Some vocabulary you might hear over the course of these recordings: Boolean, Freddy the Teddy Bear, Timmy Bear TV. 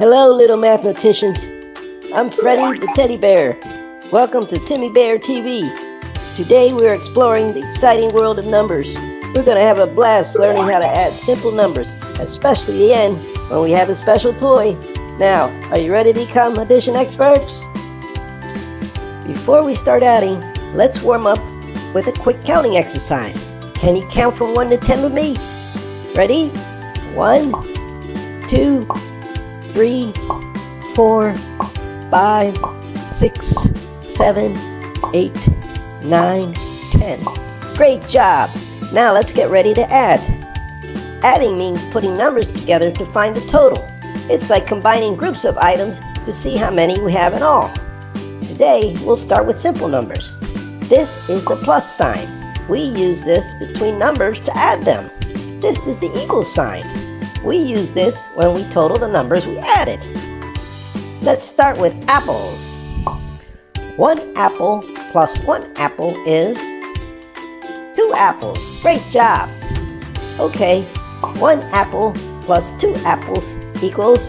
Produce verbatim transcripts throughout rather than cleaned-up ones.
Hello, little mathematicians. I'm Freddy the Teddy Bear. Welcome to Timmy Bear T V. Today we're exploring the exciting world of numbers. We're going to have a blast learning how to add simple numbers, especially the end when we have a special toy. Now, are you ready to become addition experts? Before we start adding, let's warm up with a quick counting exercise. Can you count from one to ten with me? Ready? one, two, three, four, five, six, seven, eight, nine, ten. Great job! Now let's get ready to add. Adding means putting numbers together to find the total. It's like combining groups of items to see how many we have in all. Today we'll start with simple numbers. This is the plus sign. We use this between numbers to add them. This is the equal sign. We use this when we total the numbers we added. Let's start with apples. One apple plus one apple is two apples. Great job! Okay, one apple plus two apples equals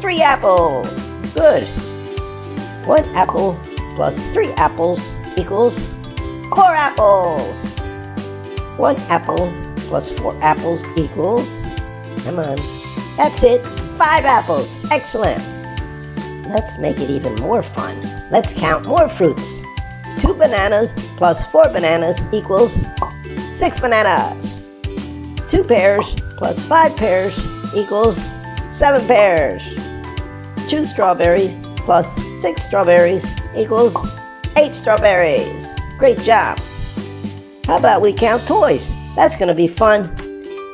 three apples. Good. One apple plus three apples equals four apples. One apple plus four apples equals, come on, that's it, five apples. Excellent. Let's make it even more fun. Let's count more fruits. Two bananas plus four bananas equals six bananas. Two pears plus five pears equals seven pears. Two strawberries plus six strawberries equals eight strawberries. Great job. How about we count toys? That's going to be fun.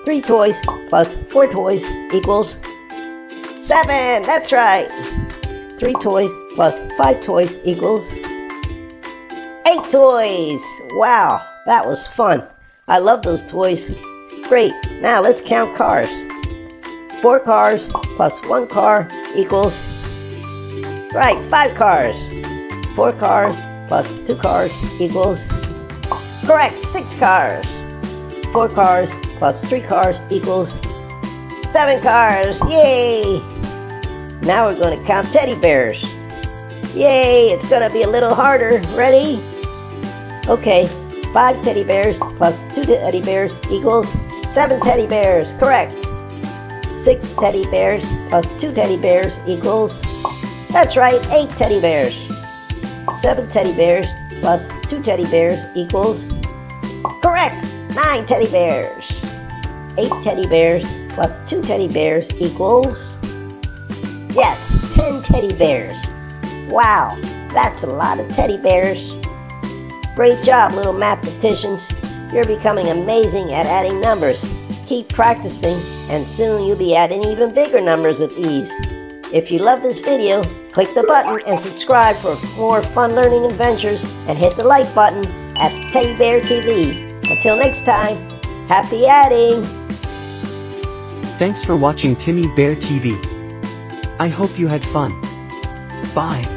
Three toys plus four toys equals seven. That's right. Three toys plus five toys equals eight toys. Wow, that was fun. I love those toys. Great. Now let's count cars. Four cars plus one car equals, right, five cars. Four cars plus two cars equals, correct, six cars. Four cars plus three cars equals seven cars. Yay! Now we're going to count teddy bears. Yay! It's going to be a little harder. Ready? Okay. Five teddy bears plus two teddy bears equals seven teddy bears. Correct. Six teddy bears plus two teddy bears equals, that's right, eight teddy bears. Seven teddy bears plus two teddy bears equals, correct, nine teddy bears. Eight teddy bears plus two teddy bears equals, yes, ten teddy bears. Wow, that's a lot of teddy bears. Great job, little mathematicians. You're becoming amazing at adding numbers. Keep practicing, and soon you'll be adding even bigger numbers with ease. If you love this video, click the button and subscribe for more fun learning adventures, and hit the like button at Teddy Bear T V. Until next time, happy adding! Thanks for watching Timmy Bear T V. I hope you had fun. Bye!